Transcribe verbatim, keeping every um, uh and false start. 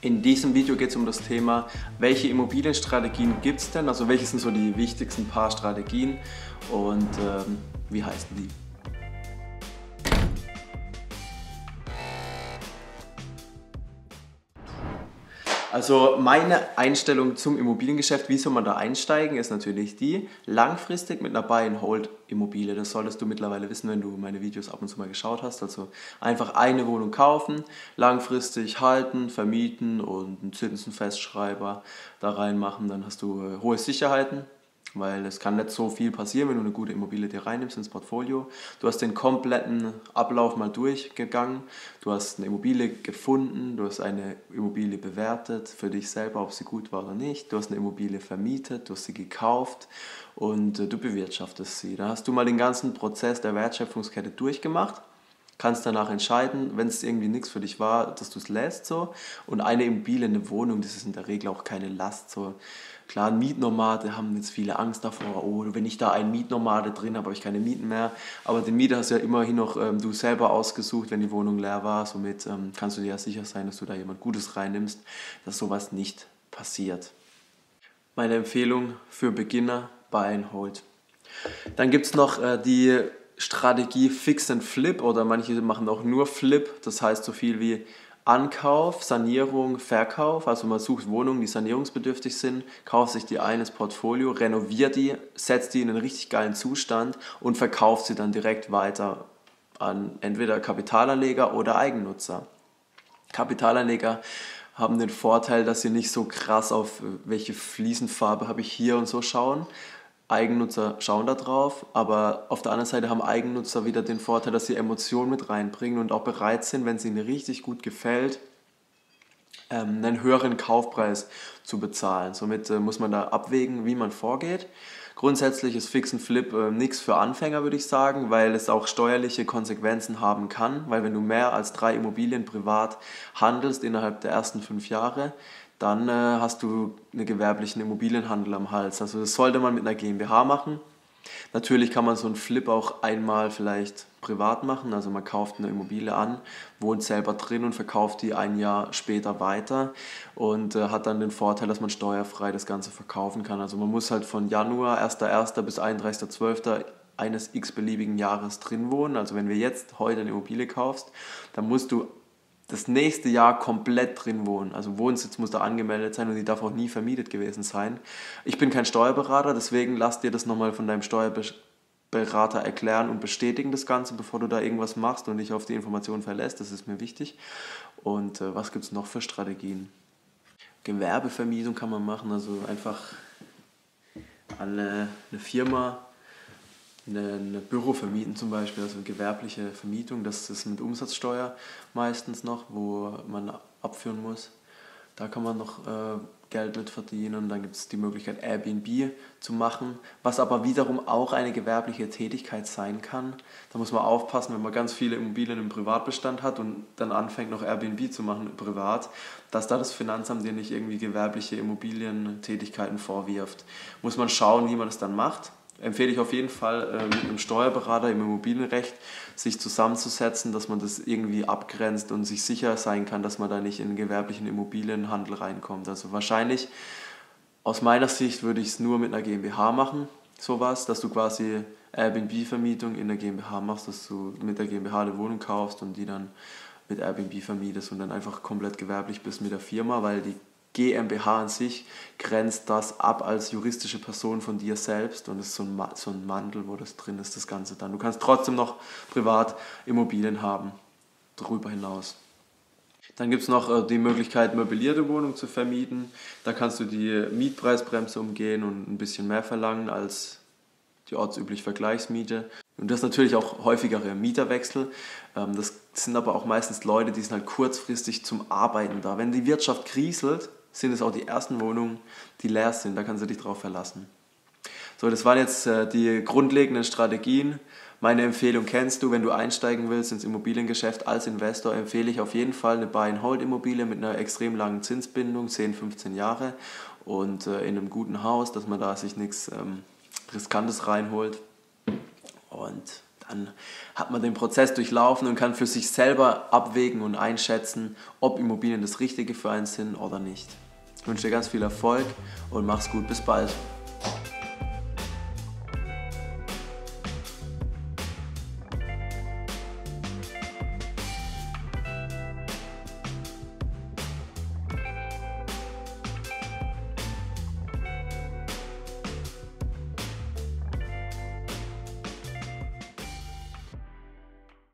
In diesem Video geht es um das Thema, welche Immobilienstrategien gibt es denn, also welche sind so die wichtigsten paar Strategien und ähm, wie heißen die? Also meine Einstellung zum Immobiliengeschäft, wie soll man da einsteigen, ist natürlich die, langfristig mit einer Buy-and-Hold-Immobilie. Das solltest du mittlerweile wissen, wenn du meine Videos ab und zu mal geschaut hast. Also einfach eine Wohnung kaufen, langfristig halten, vermieten und einen Zinsenfestschreiber da reinmachen. Dann hast du äh, hohe Sicherheiten, weil es kann nicht so viel passieren, wenn du eine gute Immobilie dir reinnimmst ins Portfolio. Du hast den kompletten Ablauf mal durchgegangen, du hast eine Immobilie gefunden, du hast eine Immobilie bewertet für dich selber, ob sie gut war oder nicht, du hast eine Immobilie vermietet, du hast sie gekauft und du bewirtschaftest sie. Da hast du mal den ganzen Prozess der Wertschöpfungskette durchgemacht, kannst danach entscheiden, wenn es irgendwie nichts für dich war, dass du es lässt so. Und eine Immobilie, eine Wohnung, das ist in der Regel auch keine Last so. Klar, Mietnomade haben jetzt viele Angst davor, oh, wenn ich da einen Mietnomade drin habe, habe ich keine Mieten mehr. Aber den Mieter hast du ja immerhin noch ähm, du selber ausgesucht, wenn die Wohnung leer war. Somit ähm, kannst du dir ja sicher sein, dass du da jemand Gutes reinnimmst, dass sowas nicht passiert. Meine Empfehlung für Beginner, Buy and Hold. Dann gibt es noch äh, die Strategie Fix and Flip, oder manche machen auch nur Flip, das heißt so viel wie Ankauf, Sanierung, Verkauf, also man sucht Wohnungen, die sanierungsbedürftig sind, kauft sich die ein ins Portfolio, renoviert die, setzt die in einen richtig geilen Zustand und verkauft sie dann direkt weiter an entweder Kapitalanleger oder Eigennutzer. Kapitalanleger haben den Vorteil, dass sie nicht so krass auf welche Fliesenfarbe habe ich hier und so schauen. Eigennutzer schauen da drauf, aber auf der anderen Seite haben Eigennutzer wieder den Vorteil, dass sie Emotionen mit reinbringen und auch bereit sind, wenn es ihnen richtig gut gefällt, einen höheren Kaufpreis zu bezahlen. Somit muss man da abwägen, wie man vorgeht. Grundsätzlich ist Fix and Flip äh, nichts für Anfänger, würde ich sagen, weil es auch steuerliche Konsequenzen haben kann, weil wenn du mehr als drei Immobilien privat handelst innerhalb der ersten fünf Jahre, dann äh, hast du einen gewerblichen Immobilienhandel am Hals. Also das sollte man mit einer GmbH machen. Natürlich kann man so einen Flip auch einmal vielleicht privat machen, also man kauft eine Immobilie an, wohnt selber drin und verkauft die ein Jahr später weiter und äh, hat dann den Vorteil, dass man steuerfrei das Ganze verkaufen kann. Also man muss halt von Januar erster erster bis einunddreißigster zwölfter eines x-beliebigen Jahres drin wohnen. Also wenn du jetzt heute eine Immobilie kaufst, dann musst du das nächste Jahr komplett drin wohnen. Also Wohnsitz muss da angemeldet sein und die darf auch nie vermietet gewesen sein. Ich bin kein Steuerberater, deswegen lass dir das nochmal von deinem Steuerberater erklären und bestätigen das Ganze, bevor du da irgendwas machst und dich auf die Informationen verlässt. Das ist mir wichtig. Und äh, was gibt es noch für Strategien? Gewerbevermietung kann man machen, also einfach an eine, eine Firma ein Büro vermieten zum Beispiel, also gewerbliche Vermietung, das ist mit Umsatzsteuer meistens noch, wo man abführen muss. Da kann man noch äh, Geld mit verdienen und dann gibt es die Möglichkeit Airbnb zu machen, was aber wiederum auch eine gewerbliche Tätigkeit sein kann. Da muss man aufpassen, wenn man ganz viele Immobilien im Privatbestand hat und dann anfängt noch Airbnb zu machen privat, dass da das Finanzamt dir nicht irgendwie gewerbliche Immobilientätigkeiten vorwirft. Muss man schauen, wie man das dann macht. Empfehle ich auf jeden Fall, mit einem Steuerberater im Immobilienrecht sich zusammenzusetzen, dass man das irgendwie abgrenzt und sich sicher sein kann, dass man da nicht in den gewerblichen Immobilienhandel reinkommt. Also wahrscheinlich, aus meiner Sicht, würde ich es nur mit einer GmbH machen, sowas, dass du quasi Airbnb-Vermietung in der GmbH machst, dass du mit der GmbH eine Wohnung kaufst und die dann mit Airbnb vermietest und dann einfach komplett gewerblich bist mit der Firma, weil die GmbH an sich grenzt das ab als juristische Person von dir selbst und es ist so ein, so ein Mantel, wo das drin ist, das Ganze dann. Du kannst trotzdem noch privat Immobilien haben, darüber hinaus. Dann gibt es noch die Möglichkeit, möblierte Wohnungen zu vermieten. Da kannst du die Mietpreisbremse umgehen und ein bisschen mehr verlangen als die ortsübliche Vergleichsmiete. Und das natürlich auch häufigere Mieterwechsel. Das sind aber auch meistens Leute, die sind halt kurzfristig zum Arbeiten da. Wenn die Wirtschaft kriselt, sind es auch die ersten Wohnungen, die leer sind. Da kannst du dich drauf verlassen. So, das waren jetzt äh, die grundlegenden Strategien. Meine Empfehlung kennst du, wenn du einsteigen willst ins Immobiliengeschäft als Investor, empfehle ich auf jeden Fall eine Buy-and-Hold-Immobilie mit einer extrem langen Zinsbindung, zehn, fünfzehn Jahre und äh, in einem guten Haus, dass man da sich nichts ähm, Riskantes reinholt. Und Dann hat man den Prozess durchlaufen und kann für sich selber abwägen und einschätzen, ob Immobilien das Richtige für einen sind oder nicht. Ich wünsche dir ganz viel Erfolg und mach's gut, bis bald.